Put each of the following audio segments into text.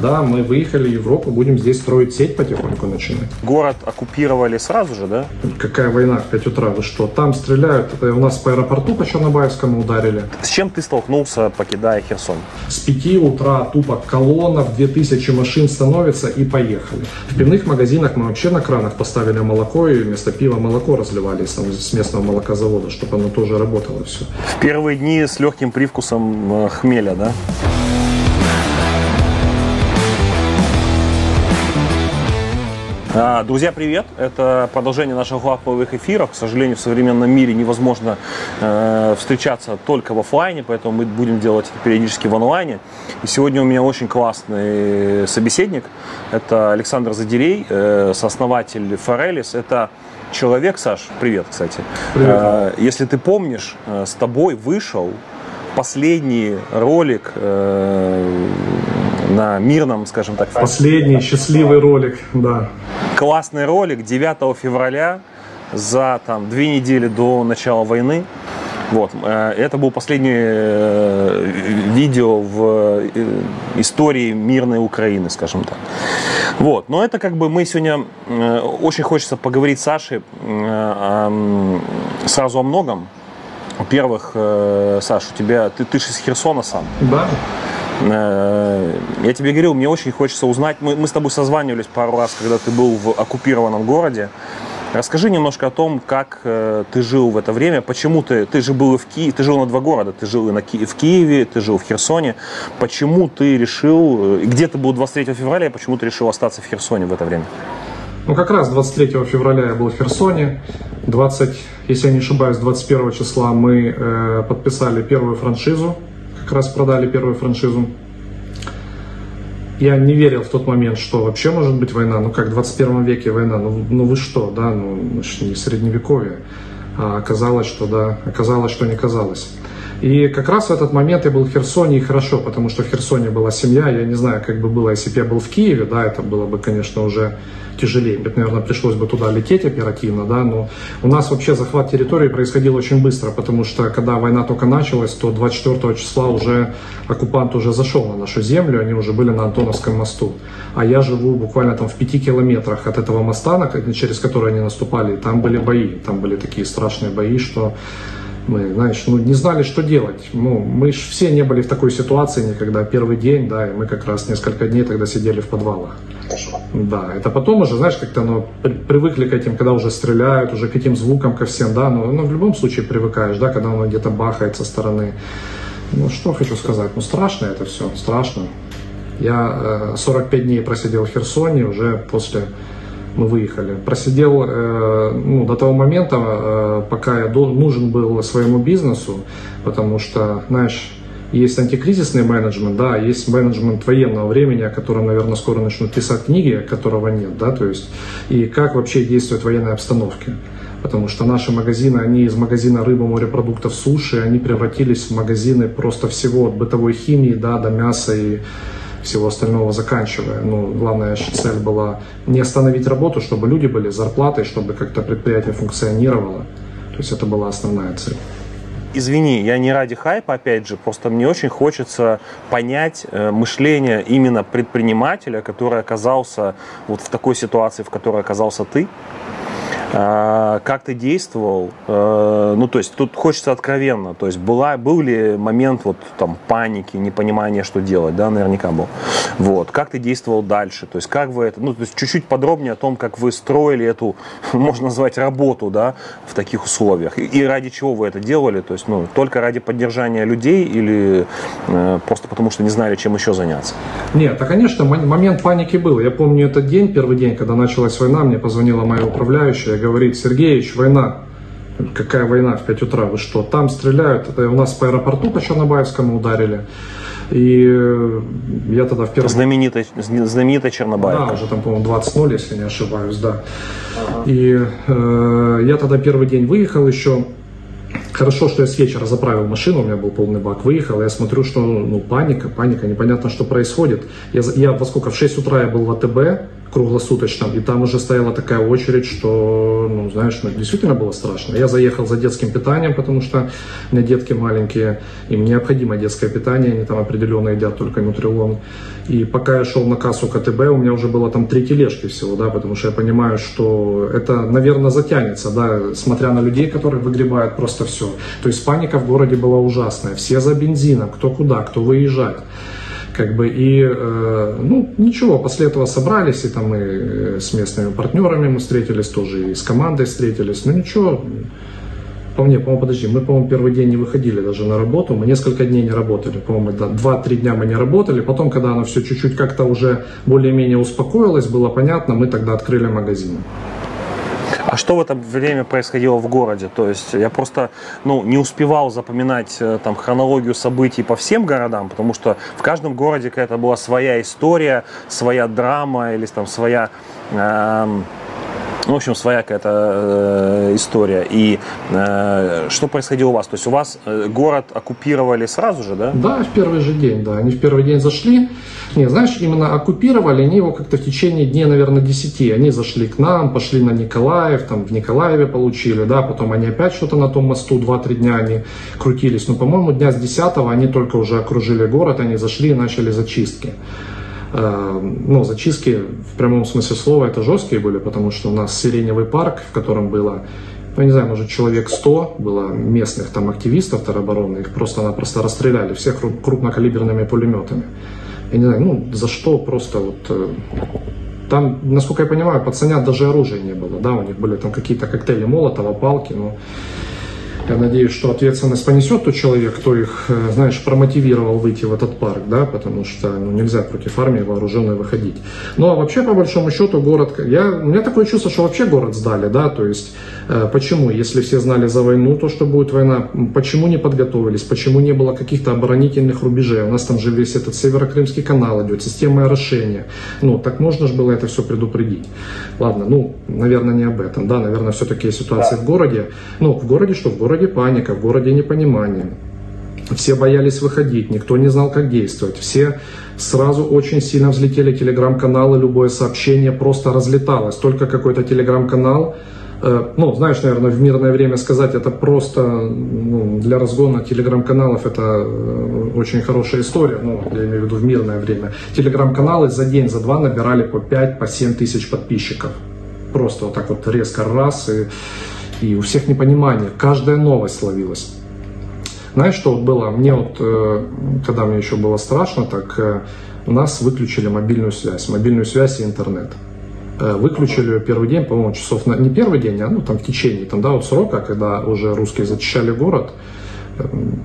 Да, мы выехали в Европу, будем здесь строить сеть потихоньку начинать. Город оккупировали сразу же, да? Какая война в 5 утра, вы что? Там стреляют, у нас по аэропорту по Чорнобаївському ударили. С чем ты столкнулся, покидая Херсон? С 5 утра тупо колонна, 2000 машин становится и поехали. В пивных магазинах мы вообще на кранах поставили молоко и вместо пива молоко разливали с местного молокозавода, чтобы оно тоже работало все. В первые дни с легким привкусом хмеля, да? Друзья, привет! Это продолжение наших лайвовых эфиров. К сожалению, в современном мире невозможно встречаться только в офлайне, поэтому мы будем делать это периодически в онлайне. И сегодня у меня очень классный собеседник. Это Александр Задерей, сооснователь Форелис. Это человек, Саш, привет, кстати. Привет. Если ты помнишь, с тобой вышел последний ролик на мирном, скажем так. Последний счастливый ролик, да. Классный ролик 9 февраля за там 2 недели до начала войны. Вот, это был последнее видео в истории мирной Украины, скажем так. Вот, но это как бы мы сегодня очень хочется поговорить с Сашей сразу о многом. Во-первых, Саш, у тебя ты же из Херсона сам. Да. Я тебе говорил, мне очень хочется узнать, мы с тобой созванивались пару раз, когда ты был в оккупированном городе. Расскажи немножко о том, как ты жил в это время, почему ты же был и в Киеве, ты жил на 2 города, ты жил и в Киеве, ты жил в Херсоне. Почему ты решил, где ты был 23 февраля, и почему ты решил остаться в Херсоне в это время? Ну, как раз 23 февраля я был в Херсоне, если я не ошибаюсь, 21 числа мы подписали первую франшизу. Как раз продали первую франшизу. Я не верил в тот момент, что вообще может быть война. Ну как, в 21 веке война, ну вы что, да, ну мы же не средневековье. А оказалось, что да, оказалось, что не казалось. И как раз в этот момент я был в Херсоне, и хорошо, потому что в Херсоне была семья. Я не знаю, как бы было, если бы я был в Киеве, да, это было бы, конечно, уже тяжелее. Мне, наверное, пришлось бы туда лететь оперативно, да, но у нас вообще захват территории происходил очень быстро, потому что, когда война только началась, то 24 числа уже оккупант уже зашел на нашу землю, они уже были на Антоновском мосту. А я живу буквально там в 5 километрах от этого моста, через который они наступали, и там были бои, там были такие страшные бои, что... Мы, знаешь, ну, не знали, что делать. Ну, мы же все не были в такой ситуации никогда. Первый день, да, и мы как раз несколько дней тогда сидели в подвалах. Хорошо. Да, это потом уже, знаешь, как-то ну, привыкли к этим, когда уже стреляют, уже к этим звукам, ко всем, да, но ну, в любом случае привыкаешь, да, когда оно где-то бахает со стороны. Ну, что хочу сказать, ну, страшно это все, страшно. Я 45 дней просидел в Херсоне, уже после... Мы выехали. Просидел ну, до того момента, пока я нужен был своему бизнесу, потому что, знаешь, есть антикризисный менеджмент, да, есть менеджмент военного времени, о котором, наверное, скоро начнут писать книги, которого нет, да, то есть, и как вообще действовать в военной обстановке. Потому что наши магазины, они из магазина рыбы, морепродуктов, суши, они превратились в магазины просто всего от бытовой химии, да, до мяса и... всего остального заканчивая. Ну, главная же цель была не остановить работу, чтобы люди были с зарплатой, чтобы как-то предприятие функционировало. То есть это была основная цель. Извини, я не ради хайпа, опять же, просто мне очень хочется понять мышление именно предпринимателя, который оказался вот в такой ситуации, в которой оказался ты. Как ты действовал? Ну, то есть, тут хочется откровенно. То есть, был ли момент вот там паники, непонимания, что делать? Да, наверняка был. Вот. Как ты действовал дальше? То есть, как вы это... Ну, то есть, чуть-чуть подробнее о том, как вы строили эту, можно назвать, работу, да, в таких условиях. И ради чего вы это делали? То есть, ну, только ради поддержания людей или просто потому, что не знали, чем еще заняться? Нет, да, конечно, момент паники был. Я помню этот день, первый день, когда началась война, мне позвонила моя управляющая, говорит: Сергеевич, война. Какая война в 5 утра, вы что? Там стреляют, это у нас по аэропорту по Чорнобаївському ударили. И я тогда в первый... Знаменитая Чорнобаївка. Да, уже там, по-моему, 20:00, если не ошибаюсь, да. Ага. И я тогда первый день выехал еще. Хорошо, что я с вечера заправил машину, у меня был полный бак, выехал, я смотрю, что ну, паника, непонятно, что происходит. Я во сколько, в 6 утра я был в АТБ, круглосуточном, и там уже стояла такая очередь, что, ну, знаешь, ну, действительно было страшно. Я заехал за детским питанием, потому что у меня детки маленькие, им необходимо детское питание, они там определенно едят только Нутрилон. И пока я шел на кассу к АТБ, у меня уже было там 3 тележки всего, да, потому что я понимаю, что это, наверное, затянется, да, смотря на людей, которые выгребают просто все. То есть паника в городе была ужасная, все за бензином, кто куда, кто выезжать. Как бы и, ну, ничего, после этого собрались, и там и с местными партнерами мы встретились тоже, и с командой встретились, но ничего, по-моему, первый день не выходили даже на работу, мы несколько дней не работали, по-моему, 2-3 дня мы не работали, потом, когда оно все чуть-чуть как-то уже более-менее успокоилось, было понятно, мы тогда открыли магазин. А что в это время происходило в городе? То есть я просто, ну, не успевал запоминать там хронологию событий по всем городам, потому что в каждом городе какая-то была своя история, своя драма или там своя, ну, в общем, своя какая-то история. И что происходило у вас? То есть у вас город оккупировали сразу же, да? Да, в первый же день, да. Они в первый день зашли. Не, знаешь, именно оккупировали, они его как-то в течение дней, наверное, 10. Они зашли к нам, пошли на Николаев, там в Николаеве получили, да, потом они опять что-то на том мосту, 2-3 дня они крутились. Но, по-моему, дня с 10-го они только уже окружили город, они зашли и начали зачистки. Ну, зачистки в прямом смысле слова это жесткие были, потому что у нас Сиреневый парк, в котором было, ну, не знаю, может, человек 100 было местных там активистов теробороны, их просто-напросто расстреляли всех крупнокалиберными пулеметами. Я не знаю, ну, за что просто вот... Там, насколько я понимаю, пацанят даже оружия не было, да, у них были там какие-то коктейли Молотова, палки, но... Я надеюсь, что ответственность понесет тот человек, кто их, знаешь, промотивировал выйти в этот парк, да, потому что, ну, нельзя против армии вооруженной выходить. Ну, а вообще, по большому счету, город, у меня такое чувство, что вообще город сдали, да, то есть, почему, если все знали за войну, то, что будет война, почему не подготовились, почему не было каких-то оборонительных рубежей, у нас там же весь этот Северо-крымский канал идет, система орошения, ну, так можно же было это все предупредить. Ладно, ну, наверное, не об этом, да, наверное, все-таки ситуация в городе, ну, в городе что, в городе? Паника, в городе непонимание. Все боялись выходить, никто не знал, как действовать. Все сразу очень сильно взлетели телеграм-каналы, любое сообщение просто разлеталось. Только какой-то телеграм-канал, ну, знаешь, наверное, в мирное время сказать, это просто, ну, для разгона телеграм-каналов это очень хорошая история, ну, я имею в виду в мирное время. Телеграм-каналы за день, за два набирали по 5–7 тысяч подписчиков. Просто вот так вот резко раз и у всех непонимание, каждая новость ловилась. Знаешь, что вот было? Мне вот, когда мне еще было страшно, так у нас выключили мобильную связь и интернет. Выключили ее первый день, по-моему, часов, не первый день, а ну, там в течение, там, да, вот срока, когда уже русские зачищали город,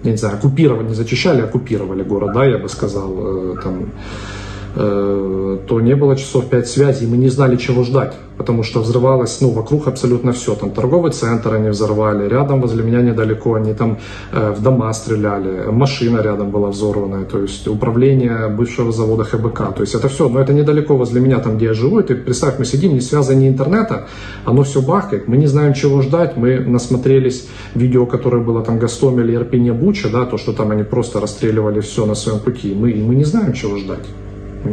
я не знаю, оккупировали, не зачищали, оккупировали город, да, я бы сказал, там, то не было часов 5 связи, мы не знали, чего ждать, потому что взрывалось, ну, вокруг абсолютно все, там торговый центр они взорвали, рядом, возле меня недалеко, они там в дома стреляли, машина рядом была взорванная, то есть управление бывшего завода ХБК, то есть это все, но это недалеко возле меня, там, где я живу, и ты представь, мы сидим, не связаны ни интернета, оно все бахает, мы не знаем, чего ждать, мы насмотрелись видео, которое было там Гастомель, Ирпене, Буча, да, то, что там они просто расстреливали все на своем пути, мы не знаем, чего ждать.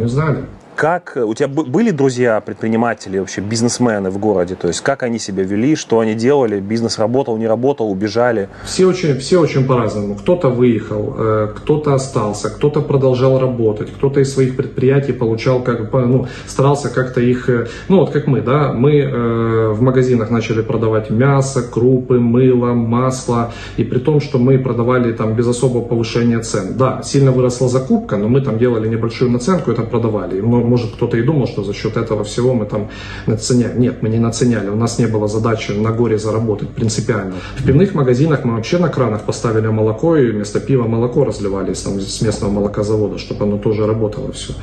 Не знали. Как у тебя были друзья, предприниматели, вообще бизнесмены в городе? То есть как они себя вели, что они делали? Бизнес работал, не работал, убежали? Все очень по-разному. Кто-то выехал, кто-то остался, кто-то продолжал работать, кто-то из своих предприятий получал, как, ну, старался как-то их... Ну вот как мы, да, мы в магазинах начали продавать мясо, крупы, мыло, масло. И при том, что мы продавали там без особого повышения цен. Да, сильно выросла закупка, но мы там делали небольшую наценку и там продавали. Может, кто-то и думал, что за счет этого всего мы там наценяли. Нет, мы не наценяли. У нас не было задачи на горе заработать принципиально. В пивных магазинах мы вообще на кранах поставили молоко, и вместо пива молоко разливали там, с местного молокозавода, чтобы оно тоже работало все.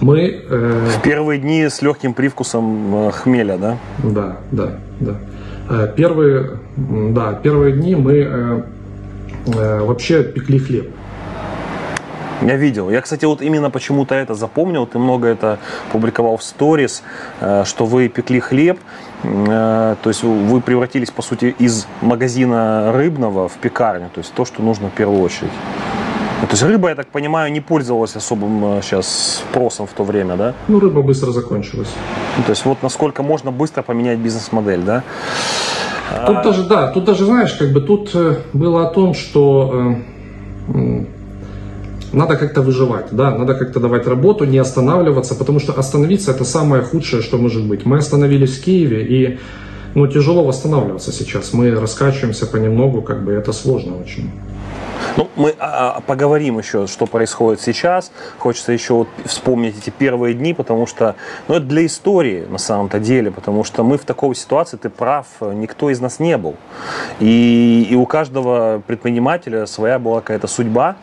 Мы... В первые дни с легким привкусом хмеля, да? Да, да, да. Первые дни мы вообще пекли хлеб. Я видел. Я, кстати, вот именно почему-то это запомнил. Ты много это публиковал в сторис, что вы пекли хлеб. То есть вы превратились, по сути, из магазина рыбного в пекарню. То есть то, что нужно в первую очередь. То есть рыба, я так понимаю, не пользовалась особым сейчас спросом в то время, да? Ну, рыба быстро закончилась. Ну, то есть вот насколько можно быстро поменять бизнес-модель, да? Тут даже, да, тут даже, знаешь, как бы тут было о том, что надо как-то выживать, да, надо как-то давать работу, не останавливаться, потому что остановиться – это самое худшее, что может быть. Мы остановились в Киеве, и, ну, тяжело восстанавливаться сейчас. Мы раскачиваемся понемногу, как бы это сложно очень. Ну, мы поговорим еще, что происходит сейчас. Хочется еще вот вспомнить эти первые дни, потому что, ну, это для истории на самом-то деле, потому что мы в такой ситуации, ты прав, никто из нас не был. И у каждого предпринимателя своя была какая-то судьба,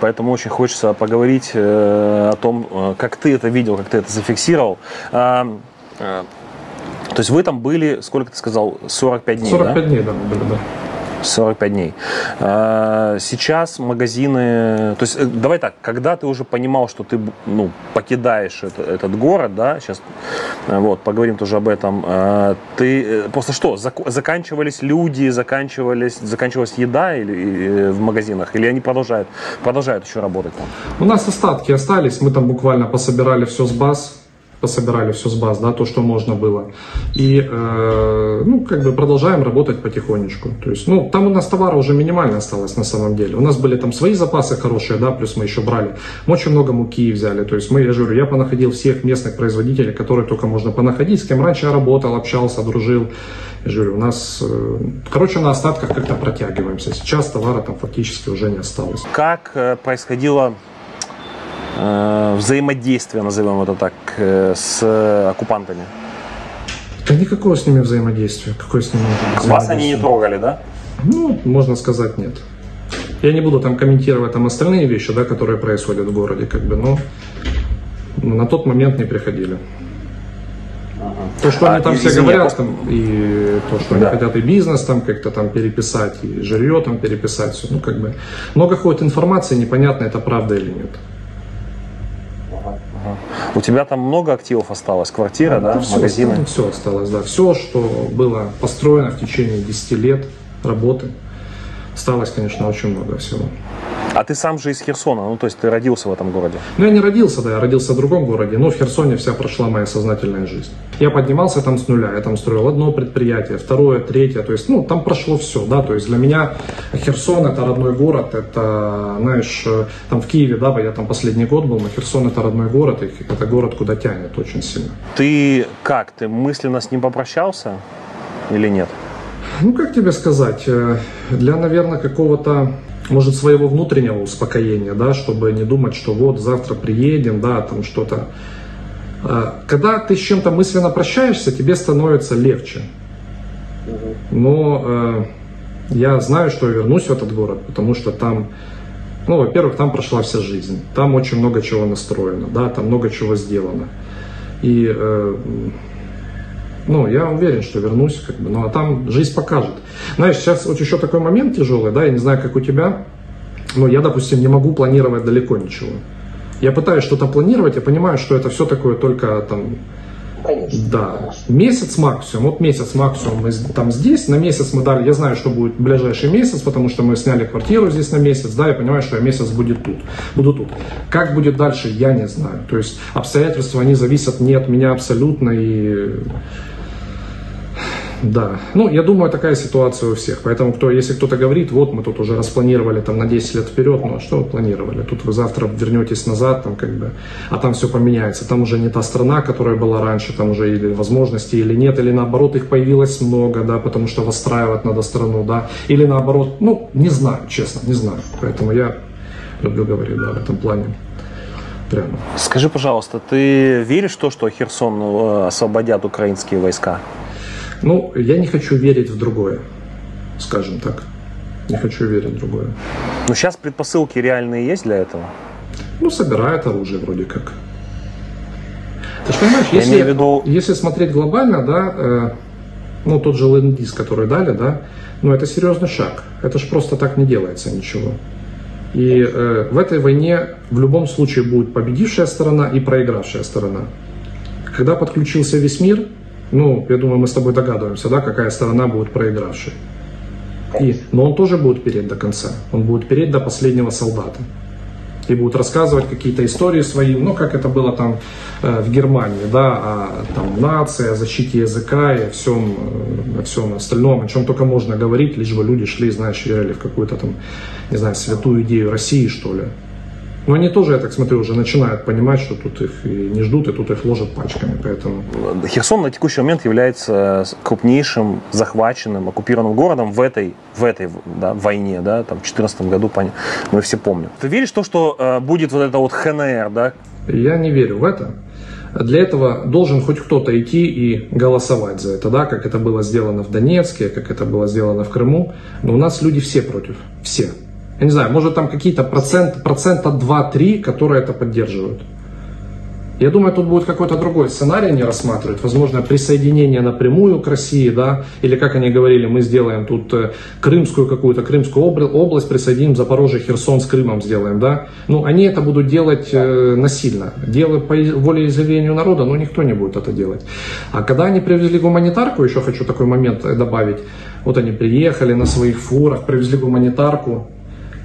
поэтому очень хочется поговорить о том, как ты это видел, как ты это зафиксировал. То есть вы там были, сколько ты сказал, 45 дней, 45 дней, да, были, да. 45 дней. Сейчас магазины... То есть, давай так, когда ты уже понимал, что ты, ну, покидаешь этот город, да, сейчас вот, поговорим тоже об этом, ты просто что, заканчивались люди, заканчивалась еда или в магазинах, или они продолжают еще работать там? У нас остатки остались, мы там буквально пособирали все с баз, да, то, что можно было. И, ну, как бы продолжаем работать потихонечку. То есть, ну, там у нас товара уже минимально осталось на самом деле. У нас были там свои запасы хорошие, да, плюс мы еще брали. Мы очень много муки взяли. То есть, мы, я же говорю, я понаходил всех местных производителей, которые только можно понаходить, с кем раньше я работал, общался, дружил. Я же говорю, у нас, короче, на остатках как-то протягиваемся. Сейчас товара там фактически уже не осталось. Как происходило взаимодействие, назовем это так, с оккупантами? Да никакого с ними взаимодействия. Какое с ними взаимодействие? Вас они не трогали, да? Ну, можно сказать, нет. Я не буду там комментировать там остальные вещи, да, которые происходят в городе, как бы, но на тот момент не приходили. То, что они там все говорят, там, и то, что они хотят и бизнес там как-то там переписать, и жилье там переписать, все, ну, как бы, много ходит информации, непонятно, это правда или нет. У тебя там много активов осталось? Квартира, да? Все, магазины? Там все осталось, да. Все, что было построено в течение 10 лет работы, осталось, конечно, очень много всего. А ты сам же из Херсона, ну, то есть ты родился в этом городе? Ну, я не родился, да, я родился в другом городе, но в Херсоне вся прошла моя сознательная жизнь. Я поднимался там с нуля, я там строил одно предприятие, второе, третье, то есть, ну, там прошло все, да, то есть для меня Херсон – это родной город, это, знаешь, там в Киеве, да, я там последний год был, но Херсон – это родной город, и это город, куда тянет очень сильно. Ты как, ты мысленно с ним попрощался или нет? Ну, как тебе сказать, для, наверное, какого-то, может, своего внутреннего успокоения, да, чтобы не думать, что вот завтра приедем, да, там что-то. Когда ты с чем-то мысленно прощаешься, тебе становится легче. Но я знаю, что я вернусь в этот город, потому что там, ну, во-первых, там прошла вся жизнь, там очень много чего настроено, да, там много чего сделано. И... ну, я уверен, что вернусь, как бы, ну, а там жизнь покажет. Знаешь, сейчас вот еще такой момент тяжелый, да, я не знаю, как у тебя, но я, допустим, не могу планировать далеко ничего. Я пытаюсь что-то планировать, я понимаю, что это все такое только там... Конечно. Да, конечно. Месяц максимум, вот месяц максимум мы там здесь, на месяц мы дали, я знаю, что будет в ближайший месяц, потому что мы сняли квартиру здесь на месяц, да, я понимаю, что я месяц буду тут. Как будет дальше, я не знаю, то есть обстоятельства, они зависят не от меня абсолютно, и... Да, ну, я думаю, такая ситуация у всех, поэтому, если кто-то говорит, вот мы тут уже распланировали там на 10 лет вперед, ну, а что вы планировали? Тут вы завтра вернетесь назад, там, как бы, а там все поменяется, там уже не та страна, которая была раньше, там уже или возможности, или нет, или наоборот, их появилось много, да, потому что восстраивать надо страну, да, или наоборот, ну, не знаю, честно, не знаю, поэтому я люблю говорить, да, в этом плане. Прямо. Скажи, пожалуйста, ты веришь в то, что Херсон освободят украинские войска? Ну, я не хочу верить в другое, скажем так. Не хочу верить в другое. Но сейчас предпосылки реальные есть для этого? Ну, собирают оружие вроде как. Ты же понимаешь, если смотреть глобально, да, ну, тот же ленд-лиз, который дали, да, ну, это серьезный шаг. Это же просто так не делается ничего. И в этой войне в любом случае будет победившая сторона и проигравшая сторона. Когда подключился весь мир, ну, я думаю, мы с тобой догадываемся, да, какая сторона будет проигравшей. Но он тоже будет переть до конца. Он будет переть до последнего солдата. и будут рассказывать какие-то истории свои, ну, как это было там в Германии, да, о там, нации, о защите языка и о всем остальном, о чем только можно говорить, лишь бы люди шли, знаешь, верили в какую-то там, не знаю, святую идею России, что ли. Но они тоже, я так смотрю, уже начинают понимать, что тут их и не ждут, и тут их ложат пачками, поэтому... Херсон на текущий момент является крупнейшим захваченным, оккупированным городом в этой да, войне, да, там, в 2014 году, мы все помним. Ты веришь в то, что будет вот это вот ХНР, да? Я не верю в это. Для этого должен хоть кто-то идти и голосовать за это, да, как это было сделано в Донецке, как это было сделано в Крыму. Но у нас люди все против, все. Я не знаю, может там какие-то процента 2-3, которые это поддерживают. Я думаю, тут будет какой-то другой сценарий они рассматривать. Возможно, присоединение напрямую к России, да, или как они говорили, мы сделаем тут крымскую какую-то, крымскую область, присоединим Запорожье, Херсон с Крымом сделаем, да. Ну, они это будут делать насильно. Делают по волеизъявлению народа, но никто не будет это делать. А когда они привезли гуманитарку, еще хочу такой момент добавить, вот они приехали на своих фурах, привезли гуманитарку,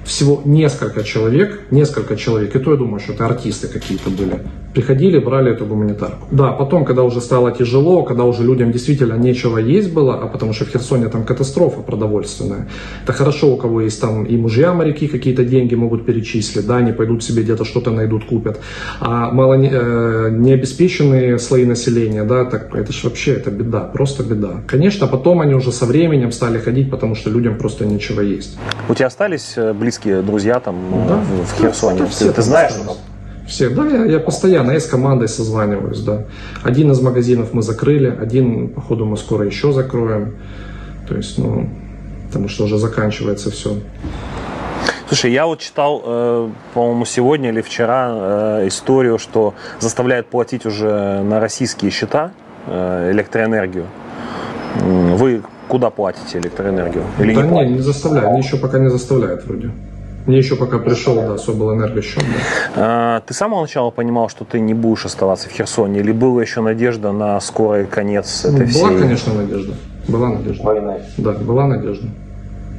всего несколько человек, и то я думаю, что это артисты какие-то были, приходили, брали эту гуманитарку. Да, потом, когда уже стало тяжело, когда уже людям действительно нечего есть было, а потому что в Херсоне там катастрофа продовольственная, это хорошо, у кого есть там и мужья моряки, какие-то деньги могут перечислить, да, они пойдут себе где-то что-то найдут, купят, а мало необеспеченные слои населения, да, так это же вообще, это беда, просто беда. Конечно, потом они уже со временем стали ходить, потому что людям просто нечего есть. У тебя остались близкие друзья там, да, в Херсоне? Да, все, ты знаешь, что там? Все, да, я постоянно, я с командой созваниваюсь, да. Один из магазинов мы закрыли, один, походу, мы скоро еще закроем. То есть, ну, потому что уже заканчивается все. Слушай, я вот читал, по-моему, сегодня или вчера историю, что заставляют платить уже на российские счета электроэнергию. Вы куда платите электроэнергию? Или да не заставляют, они еще пока не заставляют вроде. Мне еще пока пришел, да, особо энергосчет. Да. Ты с самого начала понимал, что ты не будешь оставаться в Херсоне? Или была еще надежда на скорый конец этой всей... Была, конечно, надежда. Была надежда. Война. Да, была надежда.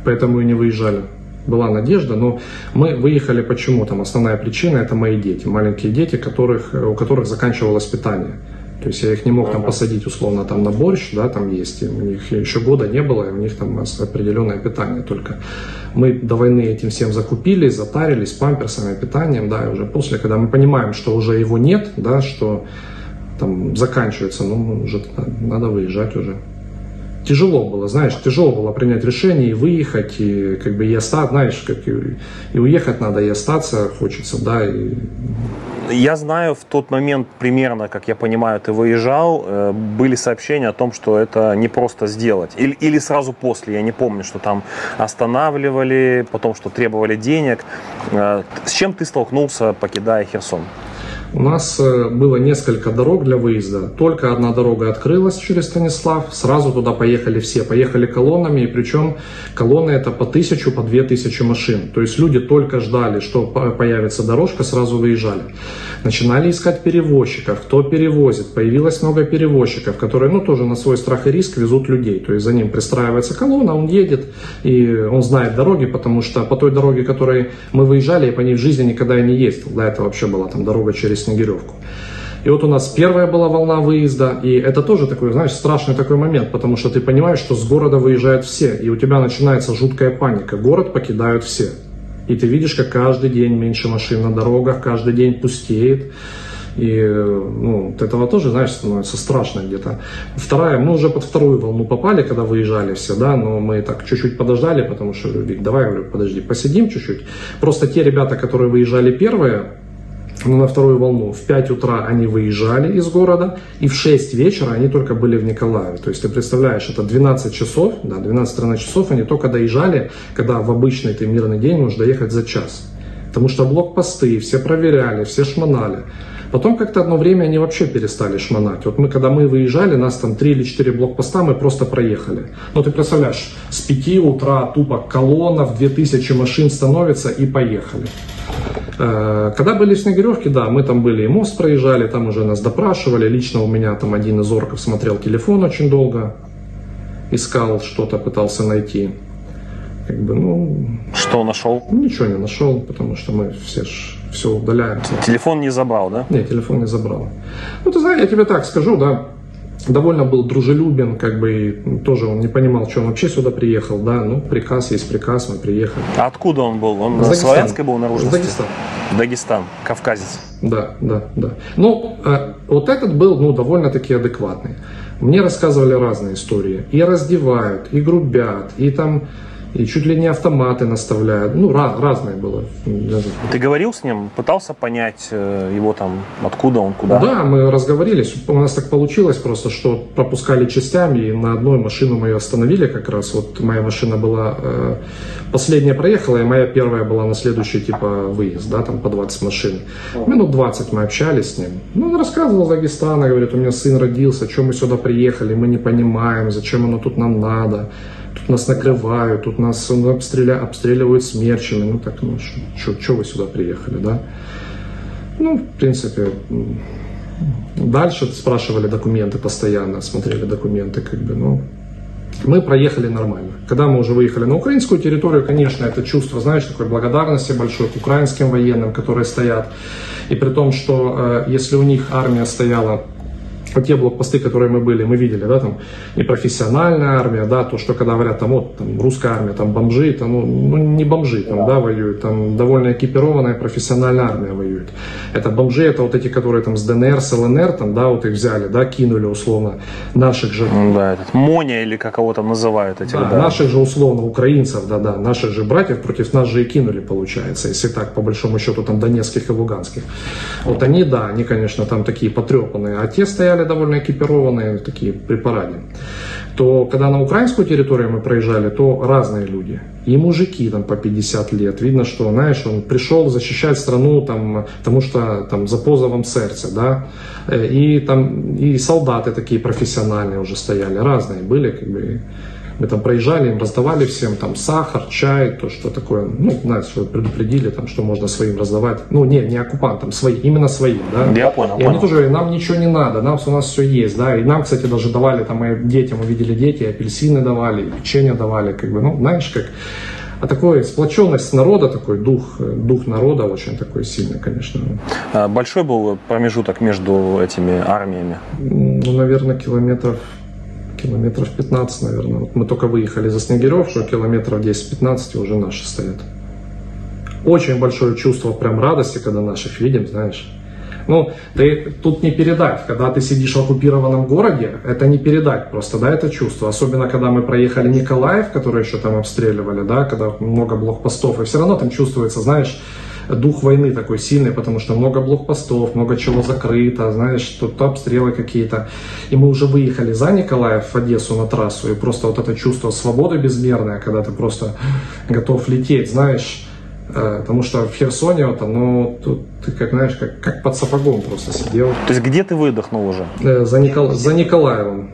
Поэтому и не выезжали. Была надежда, но мы выехали почему? Там основная причина – это мои дети. Маленькие дети, у которых заканчивалось питание. То есть я их не мог там посадить условно там на борщ, да, там есть, у них еще года не было, и у них там определенное питание только. Мы до войны этим всем закупились, затарились памперсами, питанием, да, и уже после, когда мы понимаем, что уже его нет, да, что там заканчивается, ну, уже надо выезжать уже. Тяжело было, знаешь, тяжело было принять решение и выехать, и как бы и остаться, знаешь, как и уехать надо, и остаться хочется, да, и... Я знаю, в тот момент примерно, как я понимаю, ты выезжал, были сообщения о том, что это не просто сделать. Или сразу после, я не помню, что там останавливали, потом что требовали денег. С чем ты столкнулся, покидая Херсон? У нас было несколько дорог для выезда. Только одна дорога открылась через Станислав. Сразу туда поехали все. Поехали колоннами. И причем колонны это по 1000, по 2000 машин. То есть люди только ждали, что появится дорожка, сразу выезжали. Начинали искать перевозчиков. Кто перевозит? Появилось много перевозчиков, которые, ну, тоже на свой страх и риск везут людей. То есть за ним пристраивается колонна, он едет. И он знает дороги, потому что по той дороге, которой мы выезжали, я по ней в жизни никогда и не ездил. Да, это вообще была там дорога через Снегиревку. И вот у нас первая была волна выезда, и это тоже такой, знаешь, страшный такой момент, потому что ты понимаешь, что с города выезжают все, и у тебя начинается жуткая паника. Город покидают все. И ты видишь, как каждый день меньше машин на дорогах, каждый день пустеет. И, ну, от этого тоже, знаешь, становится страшно где-то. Вторая, мы уже под вторую волну попали, когда выезжали все, да, но мы так чуть-чуть подождали, потому что, давай, я говорю, подожди, посидим чуть-чуть. Просто те ребята, которые выезжали первые, но на вторую волну. В 5 утра они выезжали из города, и в 6 вечера они только были в Николаеве. То есть ты представляешь, это 12 часов, да, 12-13 часов они только доезжали, когда в обычный ты мирный день нужно доехать за час. Потому что блокпосты, все проверяли, все шмонали. Потом как-то одно время они вообще перестали шмонать. Вот мы, когда мы выезжали, нас там 3 или 4 блокпоста, мы просто проехали. Ну ты представляешь, с 5 утра тупо колонна в 2000 машин становится и поехали. Когда были в Снегиревке, да, мы там были и мост проезжали, там уже нас допрашивали. Лично у меня там один из орков смотрел телефон очень долго, искал что-то, пытался найти. Как бы, ну... Что нашел? Ничего не нашел, потому что мы все, все, удаляемся. Телефон не забрал, да? Нет, телефон не забрал. Ну, ты знаешь, я тебе так скажу, да, довольно был дружелюбен, как бы, и тоже он не понимал, что он вообще сюда приехал, да, ну, приказ есть приказ, мы приехали. А откуда он был? Он на славянской был наружности? Дагестан. Дагестан, кавказец. Да, да, да. Ну, вот этот был, ну, довольно-таки адекватный. Мне рассказывали разные истории. И раздевают, и грубят, и там... И чуть ли не автоматы наставляют. Ну, разное было. Ты говорил с ним? Пытался понять его там, откуда он, куда? Да, мы разговорились. У нас так получилось просто, что пропускали частями. И на одной машину мы ее остановили как раз. Вот моя машина была... последняя проехала, и моя первая была на следующий, типа, выезд, да, там по 20 машин. Минут 20 мы общались с ним. Ну, он рассказывал о Дагестане, говорит, у меня сын родился, что мы сюда приехали, мы не понимаем, зачем оно тут нам надо. Тут нас накрывают, тут нас обстреливают смерчами. Ну так, ну что вы сюда приехали, да? Ну, в принципе, дальше спрашивали документы постоянно, смотрели документы, как бы, ну. Мы проехали нормально. Когда мы уже выехали на украинскую территорию, конечно, это чувство, знаешь, такой благодарности большой к украинским военным, которые стоят. И при том, что если у них армия стояла, те блокпосты, которые мы были, мы видели, да, там, непрофессиональная армия, да, то, что когда говорят, там, вот, там, русская армия, там, бомжи, там, ну, не бомжи, там, да, воюют, там, довольно экипированная профессиональная армия воюет. Это бомжи, это вот эти, которые, там, с ДНР, с ЛНР, там, да, вот их взяли, да, кинули, условно, наших же... Да, этот Моня или как его там называют этих, да, да. Наших же, условно, украинцев, да, да, наших же братьев против нас же и кинули, получается, если так, по большому счету, там, донецких и луганских. Вот они, да, они, конечно, там, такие потрепанные, а те стояли довольно экипированные, такие при параде. То когда на украинскую территорию мы проезжали, то разные люди. И мужики там по 50 лет. Видно, что, знаешь, он пришел защищать страну, там, потому что там за позовом сердца, да. И там и солдаты такие профессиональные уже стояли, разные были, как бы. Мы там проезжали, им раздавали всем там сахар, чай, то, что такое. Ну, нас предупредили, там, что можно своим раздавать. Ну, не оккупантам, своим, именно своим, да. Я понял, и они тоже говорили, нам ничего не надо, нам, у нас все есть, да. И нам, кстати, даже давали, там, и детям, увидели дети, и апельсины давали, и печенье давали, как бы, ну, знаешь, как... А такой сплоченность народа, такой дух народа очень такой сильный, конечно. Большой был промежуток между этими армиями? Ну, наверное, километров 15, наверное. Вот мы только выехали за Снегиревку, километров 10-15 уже наши стоят. Очень большое чувство прям радости, когда наших видим, знаешь. Ну, ты тут не передать, когда ты сидишь в оккупированном городе, это не передать просто, да, это чувство. Особенно, когда мы проехали Николаев, который еще там обстреливали, да, когда много блокпостов, и все равно там чувствуется, знаешь, дух войны такой сильный, потому что много блокпостов, много чего закрыто, знаешь, тут обстрелы какие-то. И мы уже выехали за Николаев в Одессу на трассу, и просто вот это чувство свободы безмерное, когда ты просто готов лететь, знаешь, потому что в Херсоне вот оно, тут ты, как знаешь, как под сапогом просто сидел. То есть где ты выдохнул уже? За Николаевым.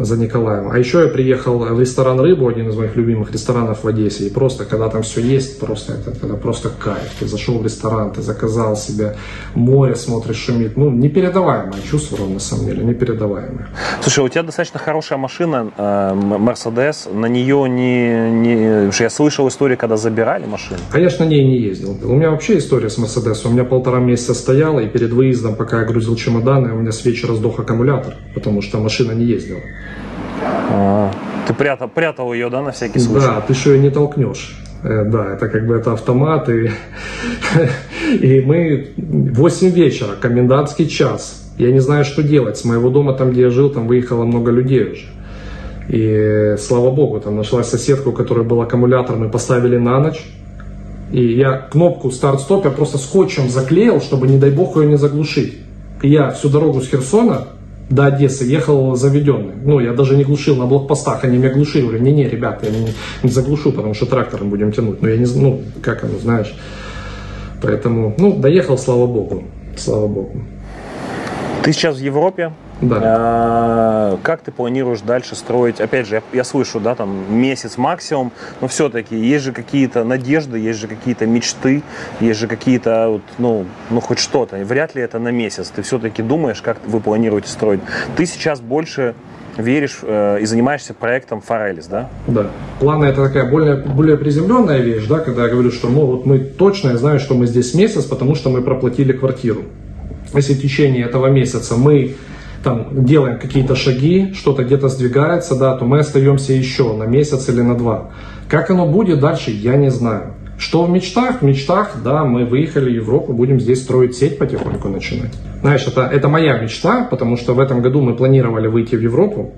За Николаевым. А еще я приехал в ресторан «Рыбу», один из моих любимых ресторанов в Одессе. И просто, когда там все есть, просто это просто кайф. Ты зашел в ресторан, ты заказал себе, море смотришь, шумит. Ну, непередаваемое чувство, на самом деле, непередаваемое. Слушай, у тебя достаточно хорошая машина, Мерседес. На нее Я слышал историю, когда забирали машину. А я ж на ней не ездил. У меня вообще история с Мерседесом. У меня 1,5 месяца стояла, и перед выездом, пока я грузил чемоданы, у меня с вечера сдох аккумулятор, потому что машина не ездила. Ты прятал ее, да, на всякий случай? Да, ты еще ее не толкнешь. Да, это как бы это автомат. И мы 8 вечера, комендантский час. Я не знаю, что делать. С моего дома, там, где я жил, там выехало много людей уже. И слава богу, там нашлась соседка, у которой был аккумулятор, мы поставили на ночь. И я кнопку старт-стоп я просто скотчем заклеил, чтобы, не дай бог, ее не заглушить. И я всю дорогу с Херсона до Одессы ехал заведенный. Ну, я даже не глушил на блокпостах, они меня глушили. Говорю, не-не, ребята, я не заглушу, потому что трактором будем тянуть. Но я не знаю, ну, как оно, знаешь. Поэтому, ну, доехал, слава богу. Слава богу. Ты сейчас в Европе. Да. Как ты планируешь дальше строить? Опять же, я слышу, да, там месяц максимум, но все-таки есть же какие-то надежды, есть же какие-то мечты, есть же какие-то, ну хоть что-то. Вряд ли это на месяц. Ты все-таки думаешь, как вы планируете строить? Ты сейчас больше веришь и занимаешься проектом Форелис, да? Да. Планы — это такая более приземленная вещь, да, когда я говорю, что ну, вот мы точно знаем, что мы здесь месяц, потому что мы проплатили квартиру. Если в течение этого месяца мы там делаем какие-то шаги, что-то где-то сдвигается, да, то мы остаемся еще на месяц или на два. Как оно будет дальше, я не знаю. Что в мечтах? В мечтах, да, мы выехали в Европу, будем здесь строить сеть потихоньку начинать. Знаешь, это моя мечта, потому что в этом году мы планировали выйти в Европу.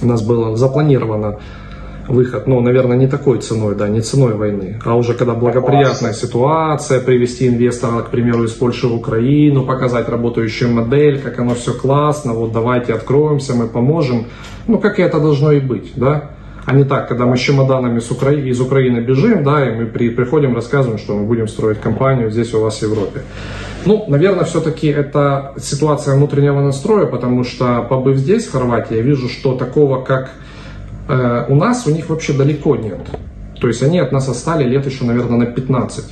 У нас было запланировано выход, ну, наверное, не такой ценой, да, не ценой войны, а уже когда благоприятная ситуация, привести инвестора, к примеру, из Польши в Украину, показать работающую модель, как оно все классно, вот давайте откроемся, мы поможем. Ну, как это должно и быть, да? А не так, когда мы с чемоданами из Украины бежим, да, и мы приходим, рассказываем, что мы будем строить компанию здесь у вас в Европе. Ну, наверное, все-таки это ситуация внутреннего настроя, потому что, побыв здесь, в Хорватии, я вижу, что такого, как у нас, у них вообще далеко нет. То есть они от нас отстали лет еще, наверное, на 15.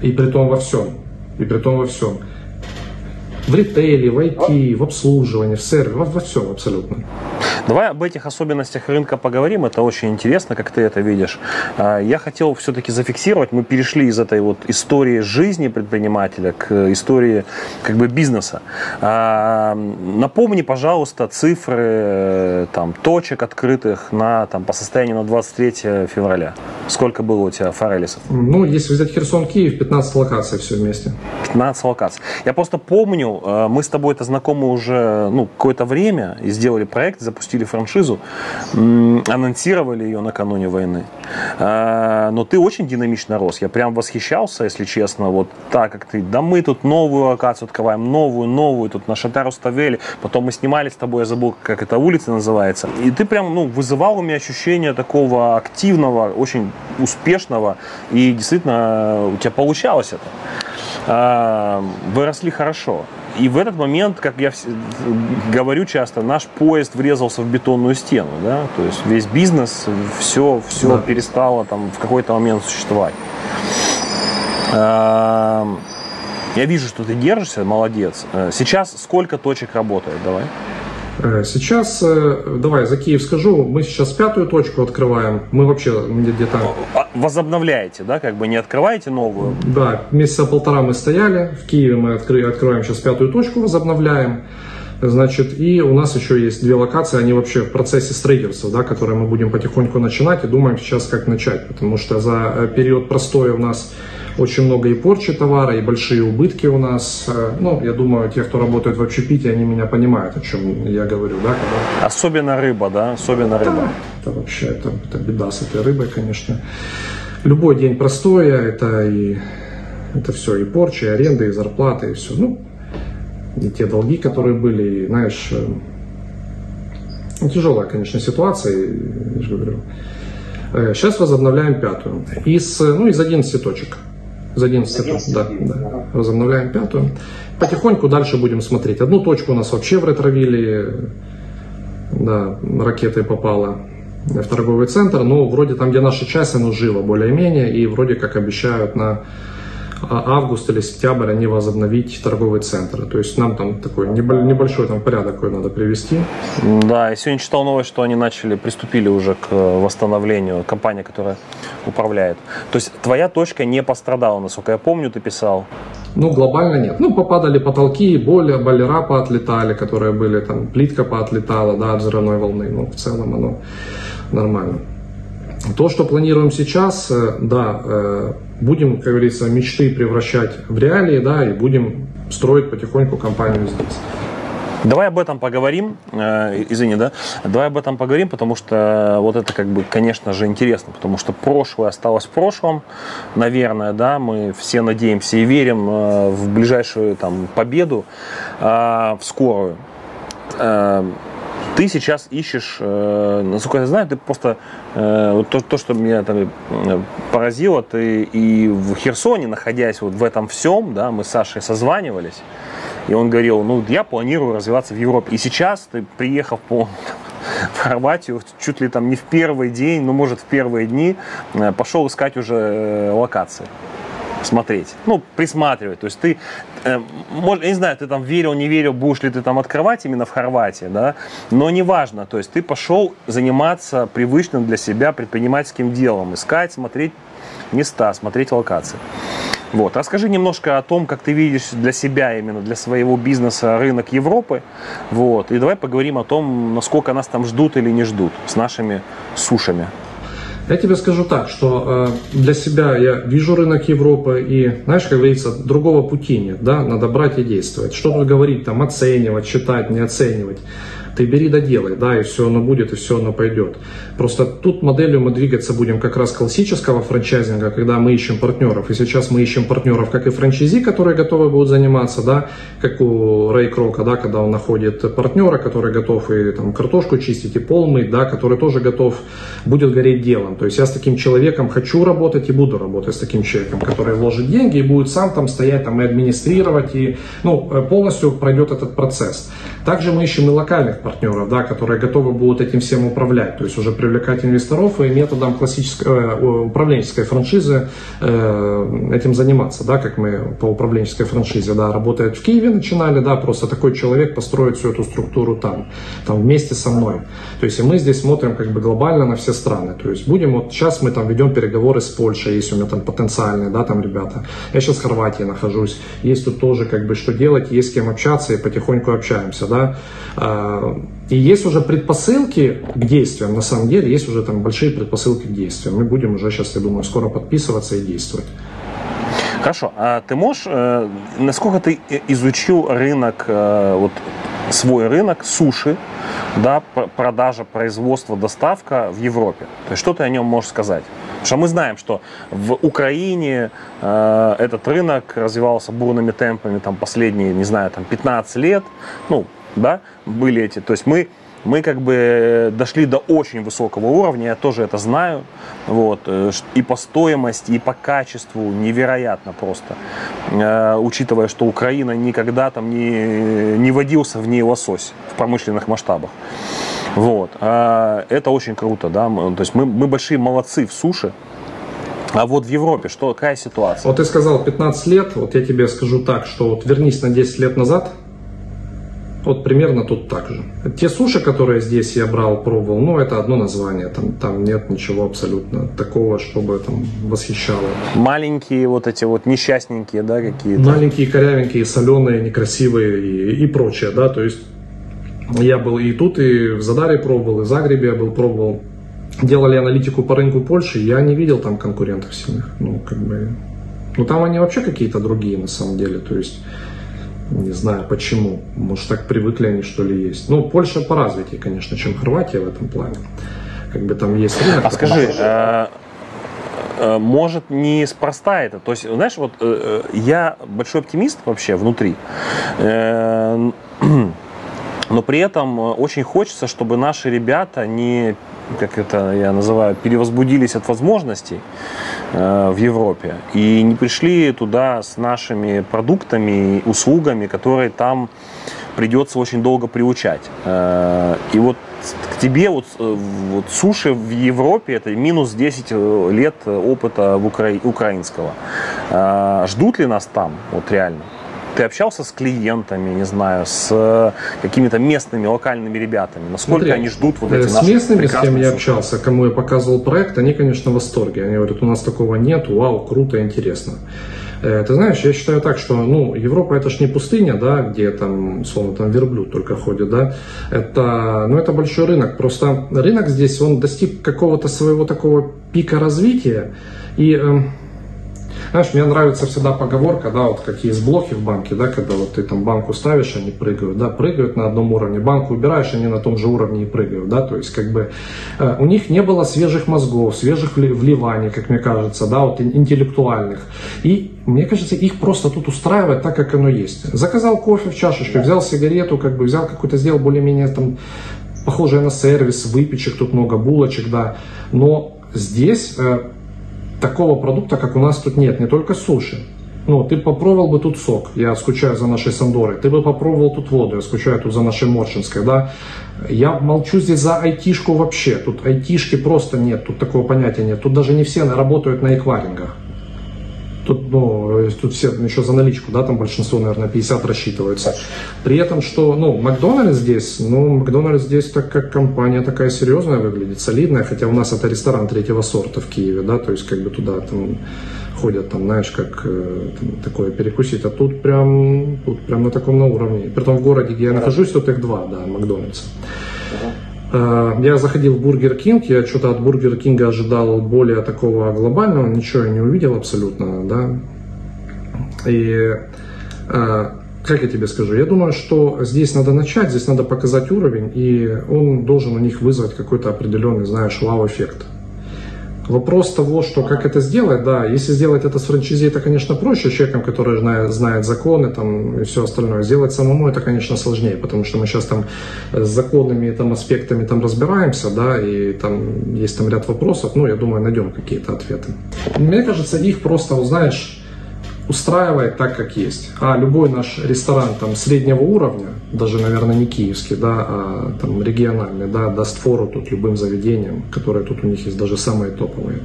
И при том во всем. И при том во всем. В ритейле, в IT, в обслуживании, в сервисе, во всем абсолютно. Давай об этих особенностях рынка поговорим, это очень интересно, как ты это видишь. Я хотел все-таки зафиксировать, мы перешли из этой вот истории жизни предпринимателя к истории как бы бизнеса. Напомни, пожалуйста, цифры там, точек открытых на, там, по состоянию на 23 февраля. Сколько было у тебя Форелисов? Ну, если взять Херсон, Киев, 15 локаций все вместе. 15 локаций. Я просто помню, мы с тобой-то знакомы уже ну, какое-то время и сделали проект, запустили франшизу, анонсировали ее накануне войны. Но ты очень динамично рос. Я прям восхищался, если честно, вот так, как ты. Да мы тут новую локацию открываем, новую, тут на Шатару ставили. Потом мы снимали с тобой, я забыл, как эта улица называется. И ты прям ну, вызывал у меня ощущение такого активного, очень успешного. И действительно у тебя получалось это. Выросли хорошо. И в этот момент, как я говорю часто, наш поезд врезался в бетонную стену, да? То есть весь бизнес, все да. Перестало там, в какой-то момент существовать. Я вижу, что ты держишься, молодец. Сейчас сколько точек работает? Давай. Сейчас, давай за Киев скажу, мы сейчас 5-ю точку открываем, мы вообще где-то... Возобновляете, да, как бы не открываете новую? Да, месяца полтора мы стояли, в Киеве мы открываем сейчас 5-ю точку, возобновляем, значит, и у нас еще есть 2 локации, они вообще в процессе строительства, да, которые мы будем потихоньку начинать и думаем сейчас как начать, потому что за период простоя у нас... Очень много и порчи товара, и большие убытки у нас. Ну, я думаю, те, кто работает в общепите, они меня понимают, о чем я говорю, да? Когда... Особенно рыба, да? Особенно рыба. Да, это вообще это беда с этой рыбой, конечно. Любой день простоя, это все и порчи, и аренды, и зарплаты, и все. Ну, и те долги, которые были, и, знаешь, тяжелая, конечно, ситуация, я же говорю. Сейчас возобновляем 5-ю. Из 11 точек. Из 11, да. Возобновляем 5-ю. Потихоньку дальше будем смотреть. Одну точку у нас вообще вретравили. Да, ракетой попала в торговый центр. Но вроде там, где наша часть, оно жило более-менее. И вроде как обещают на август или сентябрь они возобновить торговый центр. То есть нам там такой небольшой там порядок надо привести. Да, я сегодня читал новость, что они приступили уже к восстановлению, компания, которая управляет. То есть твоя точка не пострадала, насколько я помню, ты писал? Ну, глобально нет. Ну, попадали потолки, бойлера поотлетали, которые были, там, плитка поотлетала, да, от взрывной волны. Но в целом оно нормально. То, что планируем сейчас, да, будем, как говорится, мечты превращать в реалии, да, и будем строить потихоньку компанию здесь. Давай об этом поговорим, извини, да, давай об этом поговорим, потому что вот это, как бы, конечно же, интересно, потому что прошлое осталось в прошлом, наверное, да, мы все надеемся и верим в ближайшую, там, победу, в скорую. Ты сейчас ищешь, насколько я знаю, ты просто, то, что меня там поразило, ты и в Херсоне, находясь вот в этом всем, да, мы с Сашей созванивались, и он говорил, ну, я планирую развиваться в Европе. И сейчас ты, приехав в Хорватию, чуть ли там не в первый день, ну, может, в первые дни, пошел искать уже локации. смотреть, ну, присматривать. То есть ты, я не знаю, ты там верил, не верил, будешь ли ты там открывать именно в Хорватии, да, но неважно. То есть ты пошел заниматься привычным для себя предпринимательским делом, искать, смотреть места, смотреть локации. Вот. Расскажи немножко о том, как ты видишь для себя, именно для своего бизнеса, рынок Европы. Вот. И давай поговорим о том, насколько нас там ждут или не ждут с нашими сушами. Я тебе скажу так, что для себя я вижу рынок Европы и, знаешь, как говорится, другого пути нет, да, надо брать и действовать. Что тут говорить, там, оценивать, читать, не оценивать. Ты бери да делай, да, и все оно будет, и все оно пойдет. Просто тут моделью мы двигаться будем как раз классического франчайзинга, когда мы ищем партнеров. И сейчас мы ищем партнеров, как и франчайзи, которые готовы будут заниматься, да, как у Рэй Крока, да, когда он находит партнера, который готов и там картошку чистить, и пол мыть, да, который тоже готов, будет гореть делом. То есть я с таким человеком хочу работать и буду работать с таким человеком, который вложит деньги и будет сам там стоять, там и администрировать, и, ну, полностью пройдет этот процесс. Также мы ищем и локальных партнеров, да, которые готовы будут этим всем управлять, то есть уже привлекать инвесторов и методом классической управленческой франшизы этим заниматься, да, как мы по управленческой франшизе, да, работает в Киеве начинали, да, просто такой человек построит всю эту структуру там вместе со мной. То есть и мы здесь смотрим как бы глобально на все страны, то есть будем, вот сейчас мы там ведем переговоры с Польшей, есть у меня там потенциальные, да, там ребята, я сейчас в Хорватии нахожусь, есть тут тоже как бы что делать, есть с кем общаться и потихоньку общаемся, да. И есть уже предпосылки к действиям, на самом деле есть уже там большие предпосылки к действиям. Мы будем уже сейчас, я думаю, скоро подписываться и действовать. Хорошо, а ты можешь, насколько ты изучил рынок, вот свой рынок суши, да, продажа, производство, доставка в Европе? То есть что ты о нем можешь сказать? Потому что мы знаем, что в Украине этот рынок развивался бурными темпами там последние, не знаю, там 15 лет, ну, да, были эти, то есть мы как бы дошли до очень высокого уровня, я тоже это знаю, вот, и по стоимости, и по качеству невероятно просто, учитывая, что Украина никогда там не водился в ней лосось в промышленных масштабах, вот, это очень круто, да, то есть мы большие молодцы в суше. А вот в Европе что, какая ситуация? Вот ты сказал 15 лет, вот я тебе скажу так, что вот вернись на 10 лет назад. Вот примерно тут так же. Те суши, которые здесь я брал, пробовал, ну это одно название, там нет ничего абсолютно такого, чтобы там восхищало. Маленькие вот эти вот несчастненькие, да, какие-то? Маленькие, корявенькие, соленые, некрасивые и прочее, да, то есть я был и тут, и в Задаре пробовал, и в Загребе я был, пробовал. Делали аналитику по рынку Польши, я не видел там конкурентов сильных, ну как бы, ну там они вообще какие-то другие на самом деле, то есть... Не знаю почему, может так привыкли они что ли есть. Ну, Польша поразвитее, конечно, чем Хорватия в этом плане. Как бы там есть рынок. А скажи, может неспроста это, то есть, знаешь, вот я большой оптимист вообще внутри, но при этом очень хочется, чтобы наши ребята не, как это я называю, перевозбудились от возможностей в Европе и не пришли туда с нашими продуктами, услугами, которые там придется очень долго приучать. И вот к тебе вот суши в Европе, это минус 10 лет опыта украинского. Ждут ли нас там вот реально? Ты общался с клиентами, не знаю, с какими-то местными, локальными ребятами? Насколько смотри, они ждут вот эти наши прекрасные... С местными, с кем я общался, кому я показывал проект, они, конечно, в восторге. Они говорят, у нас такого нет, вау, круто, интересно. Ты знаешь, я считаю так, что, ну, Европа это ж не пустыня, да, где там, словно, там верблюд только ходит, да, это, ну, это большой рынок, просто рынок здесь, он достиг какого-то своего такого пика развития, и... Знаешь, мне нравится всегда поговорка, да, вот как есть блохи в банке, да, когда вот ты там банку ставишь, они прыгают, да, прыгают на одном уровне, банку убираешь, они на том же уровне и прыгают, да, то есть как бы у них не было свежих мозгов, свежих вливаний, как мне кажется, да, вот интеллектуальных, и мне кажется, их просто тут устраивает так, как оно есть. Заказал кофе в чашечку, взял сигарету, как бы взял какую-то, сделал более-менее там похожее на сервис, выпечек, тут много булочек, да, но здесь... Такого продукта, как у нас тут нет, не только суши. Ну, ты попробовал бы тут сок, я скучаю за нашей Сандорой, ты бы попробовал тут воду, я скучаю тут за нашей Моршинской, да. Я молчу здесь за айтишку вообще, тут айтишки просто нет, тут такого понятия нет, тут даже не все работают на эквайрингах. Тут, ну, тут все еще за наличку, да, там большинство, наверное, 50 рассчитывается. При этом, что, ну, Макдональдс здесь, так как компания такая серьезная выглядит, солидная, хотя у нас это ресторан третьего сорта в Киеве, да, то есть, как бы туда там ходят, там, знаешь, как там, такое перекусить, а тут прям на таком на уровне. Притом в городе, где я нахожусь, тут их два, да, Макдональдса. Я заходил в Бургер Кинг, я что-то от Бургер Кинга ожидал более такого глобального, ничего я не увидел абсолютно, да. И, как я тебе скажу, я думаю, что здесь надо начать, здесь надо показать уровень, и он должен у них вызвать какой-то определенный, знаешь, вау-эффект. Вопрос того, что как это сделать, да, если сделать это с франчайзи, это, конечно, проще, человеком, который знает законы там, и все остальное. Сделать самому это, конечно, сложнее, потому что мы сейчас там с законными там, аспектами там, разбираемся, да, и там есть там ряд вопросов, но я думаю, найдем какие-то ответы. Мне кажется, их просто, узнаешь, устраивает так, как есть. А любой наш ресторан там, среднего уровня, даже, наверное, не киевский, да, а там, региональный, да, даст фору тут любым заведениям, которые тут у них есть, даже самые топовые.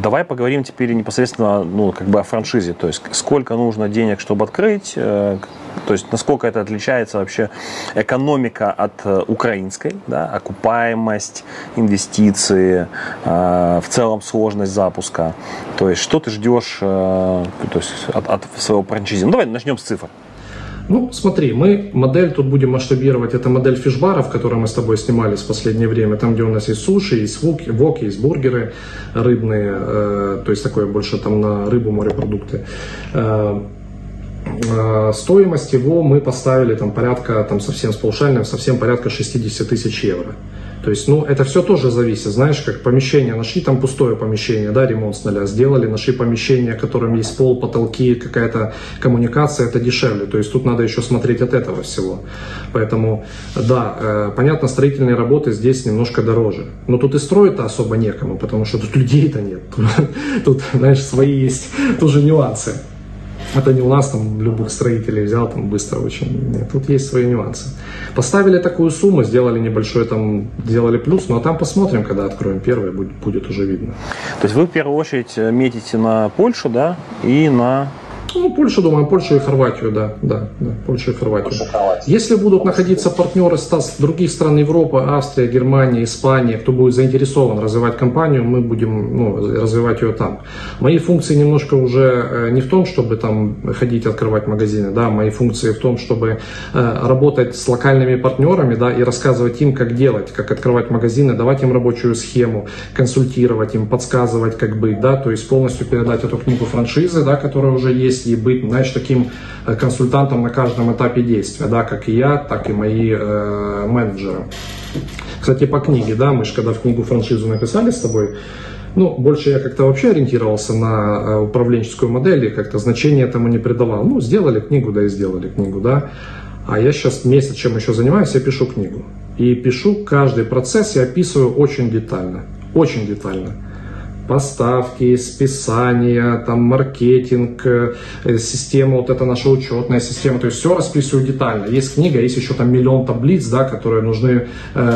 Давай поговорим теперь непосредственно, ну, как бы о франшизе. То есть сколько нужно денег, чтобы открыть, то есть насколько это отличается вообще экономика от украинской, да, окупаемость, инвестиции, в целом сложность запуска. То есть что ты ждешь, то есть от своего франчайзи? Ну, давай начнем с цифр. Ну, смотри, мы модель тут будем масштабировать. Это модель фишбаров, которую мы с тобой снимали в последнее время. Там, где у нас есть суши, есть воки, есть бургеры рыбные. То есть такое больше там на рыбу, морепродукты. Стоимость его мы поставили там порядка, там совсем с паушальным, совсем порядка 60 тысяч евро. То есть, ну, это все тоже зависит, знаешь, как помещение, нашли там пустое помещение, да, ремонт с нуля сделали, нашли помещение, в котором есть пол, потолки, какая-то коммуникация, это дешевле, то есть тут надо еще смотреть от этого всего. Поэтому, да, понятно, строительные работы здесь немножко дороже, но тут и строить-то особо некому, потому что тут людей-то нет, тут, знаешь, свои есть тоже нюансы. Это не у нас, там, любых строителей взял, там, быстро очень. Нет, тут есть свои нюансы. Поставили такую сумму, сделали небольшой, там, делали плюс, но там посмотрим, когда откроем первое, будет уже видно. То есть вы, в первую очередь, метите на Польшу, да, и на... Ну, Польшу, думаю, Польшу и Хорватию, да, Польшу и Хорватию. Если будут находиться партнеры с других стран Европы, Австрия, Германия, Испания, кто будет заинтересован развивать компанию, мы будем, ну, развивать ее там. Мои функции немножко уже не в том, чтобы там ходить открывать магазины, да, мои функции в том, чтобы работать с локальными партнерами, да, и рассказывать им, как делать, как открывать магазины, давать им рабочую схему, консультировать им, подсказывать, как быть, да, то есть полностью передать эту книгу франшизы, да, которая уже есть, и быть, знаешь, таким консультантом на каждом этапе действия, да, как и я, так и мои менеджеры. Кстати, по книге, да, мы же когда в книгу франшизу написали с тобой, ну, больше я как-то вообще ориентировался на управленческую модель и как-то значение этому не придавал. Ну, сделали книгу, да и сделали книгу, да. А я сейчас месяц чем еще занимаюсь, я пишу книгу. И пишу каждый процесс, я описываю очень детально, очень детально. Поставки, списания, там, маркетинг, система, вот это наша учетная система. То есть все расписываю детально. Есть книга, есть еще там миллион таблиц, да, которые нужны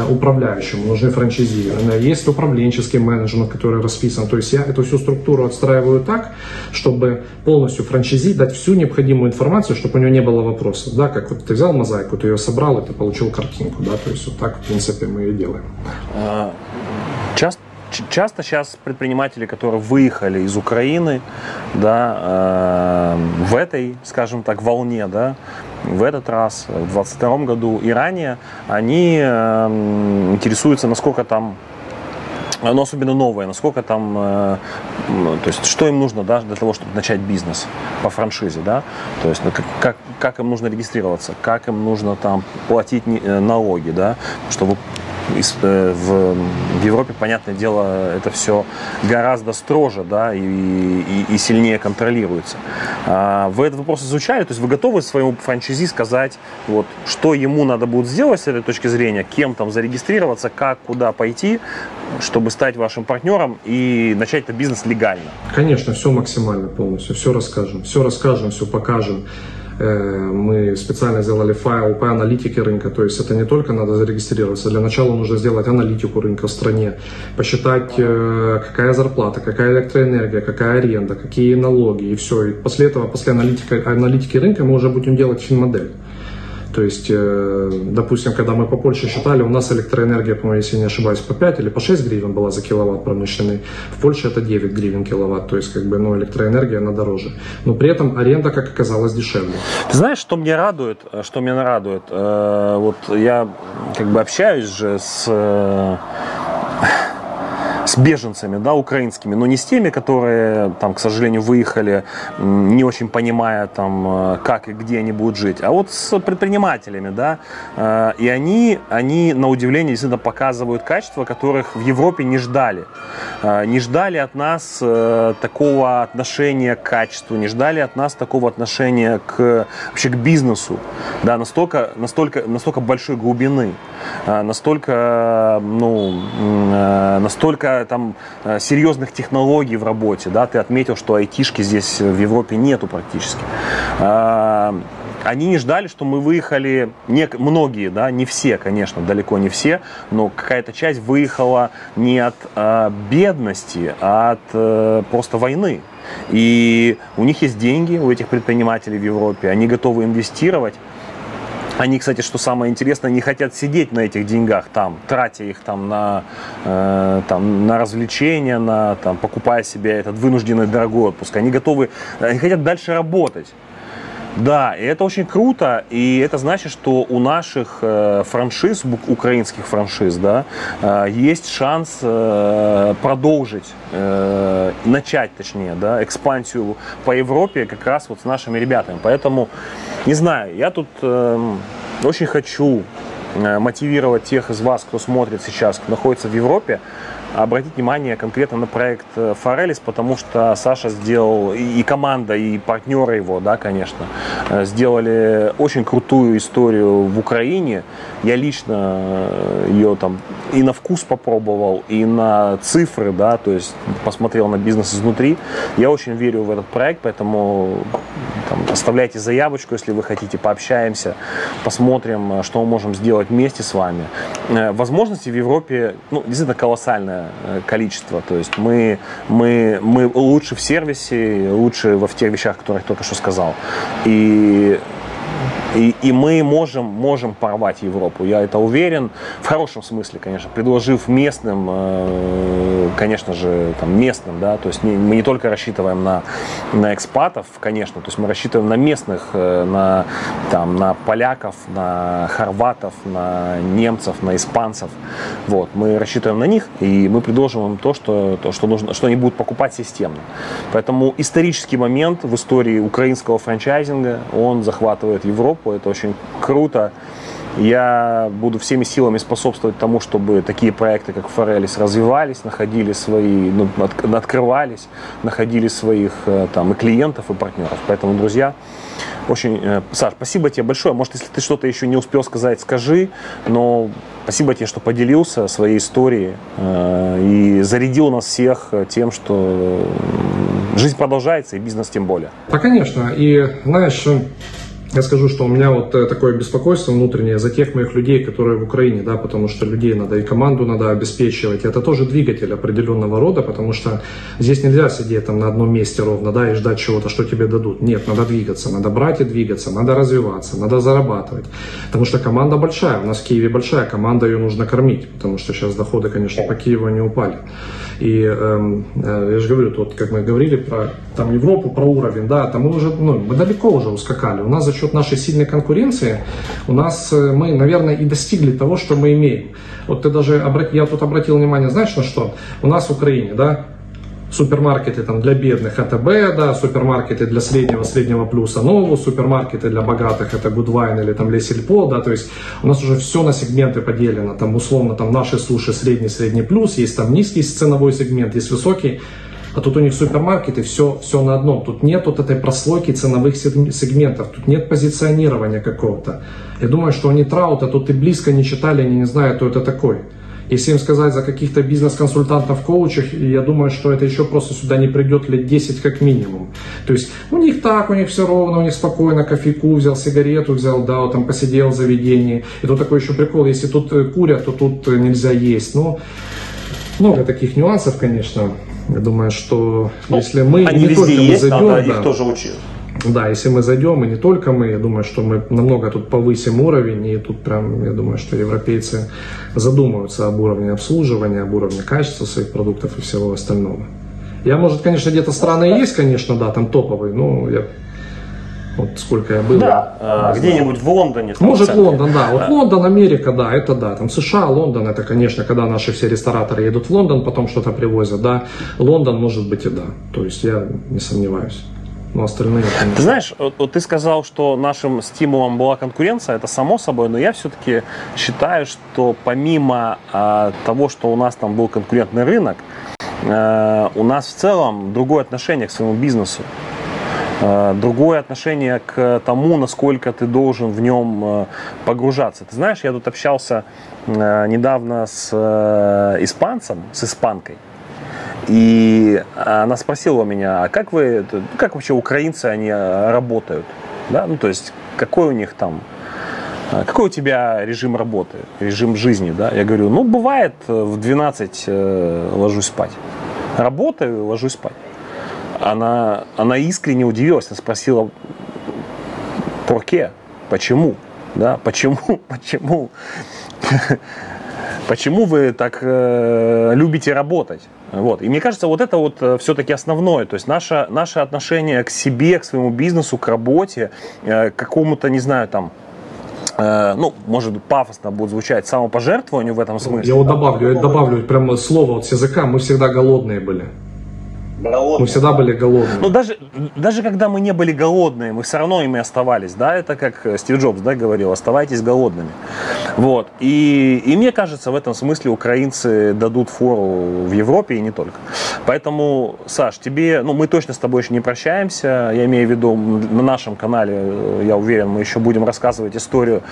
управляющему, нужны франчайзи. Есть управленческий менеджмент, который расписан. То есть я эту всю структуру отстраиваю так, чтобы полностью франчайзи дать всю необходимую информацию, чтобы у него не было вопросов. Да, как вот ты взял мозаику, ты ее собрал, и ты получил картинку. Да, то есть вот так, в принципе, мы и делаем. Часто сейчас предприниматели, которые выехали из Украины, да, в этой, скажем так, волне, да, в этот раз, в 2022 году и ранее, они интересуются, насколько там, ну, особенно новое, насколько там, то есть, что им нужно, да, для того, чтобы начать бизнес по франшизе, да, то есть, как им нужно регистрироваться, как им нужно там платить налоги, да, чтобы... В Европе, понятное дело, это все гораздо строже, да, и сильнее контролируется. Вы этот вопрос изучали? То есть вы готовы своему франчайзи сказать, вот, что ему надо будет сделать с этой точки зрения, кем там зарегистрироваться, как, куда пойти, чтобы стать вашим партнером и начать этот бизнес легально? Конечно, все максимально полностью, все расскажем, все покажем. Мы специально сделали файл по аналитике рынка, то есть это не только надо зарегистрироваться, для начала нужно сделать аналитику рынка в стране, посчитать, какая зарплата, какая электроэнергия, какая аренда, какие налоги и все. И после этого, после аналитики рынка мы уже будем делать финмодель. То есть, допустим, когда мы по Польше считали, у нас электроэнергия, по-моему, если не ошибаюсь, по 5 или по 6 гривен была за киловатт промышленный. В Польше это 9 гривен киловатт, то есть, как бы, ну, электроэнергия, она дороже. Но при этом аренда, как оказалось, дешевле. Ты знаешь, что меня радует? Что меня радует? Вот я, как бы, общаюсь же с беженцами, да, украинскими, но не с теми, которые, там, к сожалению, выехали, не очень понимая, там, как и где они будут жить, а вот с предпринимателями, да, и они на удивление, действительно показывают качества, которых в Европе не ждали. Не ждали от нас такого отношения к качеству, не ждали от нас такого отношения к, вообще, к бизнесу, да, настолько большой глубины, настолько, ну, настолько там серьезных технологий в работе, да, ты отметил, что айтишки здесь в Европе нету практически. Они не ждали, что мы выехали, многие, да, не все, конечно, далеко не все, но какая-то часть выехала не от бедности, а от просто войны. И у них есть деньги, у этих предпринимателей в Европе, они готовы инвестировать. Они, кстати, что самое интересное, не хотят сидеть на этих деньгах, там, тратя их там, на развлечения, на, там, покупая себе этот вынужденный дорогой отпуск. Они готовы, они хотят дальше работать. Да, и это очень круто, и это значит, что у наших франшиз, украинских франшиз, да, есть шанс продолжить, начать, точнее, да, экспансию по Европе как раз вот с нашими ребятами. Поэтому, не знаю, я тут очень хочу мотивировать тех из вас, кто смотрит сейчас, кто находится в Европе, обратить внимание конкретно на проект Форелис, потому что Саша сделал, и команда, и партнеры его, да, конечно, сделали очень крутую историю в Украине. Я лично ее там и на вкус попробовал, и на цифры, да, то есть посмотрел на бизнес изнутри. Я очень верю в этот проект, поэтому там, оставляйте заявочку, если вы хотите, пообщаемся, посмотрим, что мы можем сделать вместе с вами. Возможности в Европе, ну, действительно колоссальное количество, то есть мы лучше в сервисе, лучше во в тех вещах, которые я только что сказал, и мы можем порвать Европу, я это уверен, в хорошем смысле, конечно, предложив местным, конечно же, там, местным, да, то есть мы не только рассчитываем на экспатов, конечно, то есть мы рассчитываем на местных, на поляков, на хорватов, на немцев, на испанцев, вот, мы рассчитываем на них, и мы предложим им то, что нужно, что они будут покупать системно. Поэтому исторический момент в истории украинского франчайзинга, он захватывает Европу. Это очень круто. Я буду всеми силами способствовать тому, чтобы такие проекты, как Форелис, развивались, находили свои, ну, открывались, находили своих там и клиентов, и партнеров. Поэтому, друзья, очень, Саш, спасибо тебе большое. Может, если ты что-то еще не успел сказать, скажи. Но спасибо тебе, что поделился своей историей и зарядил нас всех тем, что жизнь продолжается и бизнес тем более. Да, конечно. И знаешь, я скажу, что у меня вот такое беспокойство внутреннее за тех моих людей, которые в Украине, да, потому что людей надо и команду надо обеспечивать. Это тоже двигатель определенного рода, потому что здесь нельзя сидеть там на одном месте ровно, да, и ждать чего-то, что тебе дадут. Нет, надо двигаться, надо брать и двигаться, надо развиваться, надо зарабатывать. Потому что команда большая, у нас в Киеве большая команда, ее нужно кормить, потому что сейчас доходы, конечно, по Киеву не упали. И я же говорю, тут, как мы говорили про там Европу, про уровень, да, там мы уже, ну, мы далеко уже ускакали. У нас за счет нашей сильной конкуренции у нас мы, наверное, и достигли того, что мы имеем. Вот ты даже я тут обратил внимание, знаешь, на что? У нас в Украине, да, супермаркеты там для бедных АТБ, да, супермаркеты для среднего плюса нового, супермаркеты для богатых это Гудвайн или там Лесельпо, да, то есть у нас уже все на сегменты поделено, там условно там наши суши средний плюс, есть там низкий ценовой сегмент, есть высокий. А тут у них супермаркеты, все на одном. Тут нет вот этой прослойки ценовых сегментов, тут нет позиционирования какого-то. Я думаю, что они Траута тут и близко не читали, они не знают, кто это такой. Если им сказать за каких-то бизнес-консультантов, коучах, я думаю, что это еще просто сюда не придет лет 10 как минимум. То есть у них так, у них все ровно, у них спокойно, кофейку взял, сигарету взял, да, вот там посидел в заведении. И тут такой еще прикол, если тут курят, то тут нельзя есть. Но много таких нюансов, конечно. Я думаю, что если мы не только мы зайдем, надо их тоже учить. Да, если мы зайдем, и не только мы, я думаю, что мы намного тут повысим уровень, и тут прям, я думаю, что европейцы задумываются об уровне обслуживания, об уровне качества своих продуктов и всего остального. Я, может, конечно, где-то страны есть, конечно, да, там топовые, но я... Вот сколько я был. Да, где-нибудь в Лондоне. Может, Лондон, да. Вот Лондон, Америка, да, это да. Там США, Лондон, это, конечно, когда наши все рестораторы едут в Лондон, потом что-то привозят, да. Лондон, может быть, и да. То есть я не сомневаюсь. Но остальные... Конечно. Ты знаешь, вот ты сказал, что нашим стимулом была конкуренция, это само собой, но я все-таки считаю, что помимо того, что у нас там был конкурентный рынок, у нас в целом другое отношение к своему бизнесу. Другое отношение к тому, насколько ты должен в нем погружаться. Ты знаешь, я тут общался недавно с испанцем, с испанкой, и она спросила у меня, а как вообще украинцы они работают? Да? Ну, то есть, какой у них там, какой у тебя режим работы, режим жизни? Да? Я говорю, ну, бывает, в 12 ложусь спать. Работаю, ложусь спать. Она искренне удивилась, она спросила, почему, да, почему вы так любите работать, вот. И мне кажется, вот это вот все-таки основное, то есть наше отношение к себе, к своему бизнесу, к работе, к какому-то, не знаю, там, ну, может быть, пафосно будет звучать самопожертвованию в этом смысле. Я вот добавлю прямо слово вот с языка, мы всегда голодные были. Голодные. Мы всегда были голодные. Ну, даже когда мы не были голодные, мы все равно ими оставались, да, это как Стив Джобс, да, говорил, оставайтесь голодными. Вот, и мне кажется, в этом смысле украинцы дадут фору в Европе и не только. Поэтому, Саш, тебе, ну, мы точно с тобой еще не прощаемся, я имею в виду, на нашем канале, я уверен, мы еще будем рассказывать историю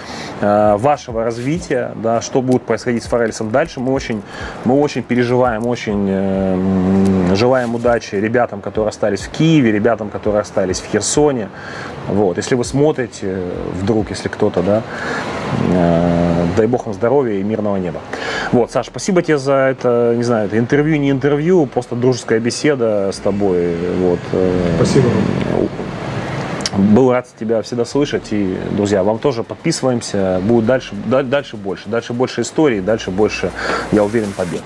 вашего развития, да, что будет происходить с Форелисом дальше, мы очень переживаем, очень желаем удачи ребятам, которые остались в Киеве, ребятам, которые остались в Херсоне. Вот. Если вы смотрите, вдруг, если кто-то, да, дай бог вам здоровья и мирного неба. Вот, Саш, спасибо тебе за это, не знаю, это интервью, не интервью, просто дружеская беседа с тобой. Вот. Спасибо. Был рад тебя всегда слышать, и, друзья, вам тоже подписываемся, будет дальше больше историй, дальше больше, я уверен, побед.